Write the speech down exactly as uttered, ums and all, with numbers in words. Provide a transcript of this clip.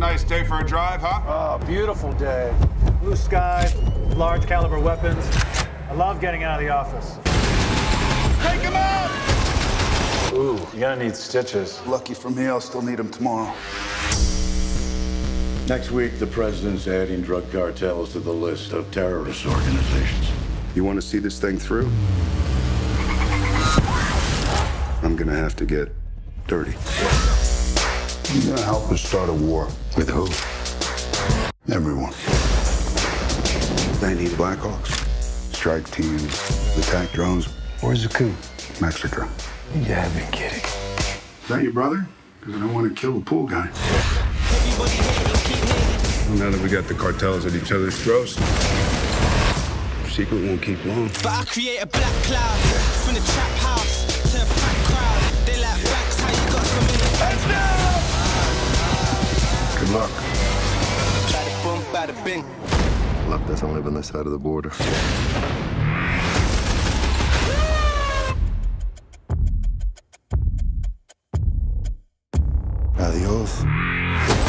Nice day for a drive, huh? Oh, beautiful day. Blue sky, large caliber weapons. I love getting out of the office. Take him out! Ooh, you're gonna need stitches. Lucky for me, I'll still need them tomorrow. Next week, the president's adding drug cartels to the list of terrorist organizations. You want to see this thing through? I'm gonna have to get dirty. You're gonna help us start a war. With who? Everyone. They need Blackhawks, strike teams, attack drones. Where's the coup? Mexico. You gotta be kidding. Is that your brother? Because I don't want to kill the pool guy. Now that we got the cartels at each other's throats, the secret won't keep long. But I create a black cloud from the trap house to a fat crowd. They like racks, how you got some in the back now. Good luck. Bada boom, bada bing. Luck doesn't live on this side of the border. Adios.